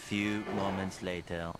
few moments later.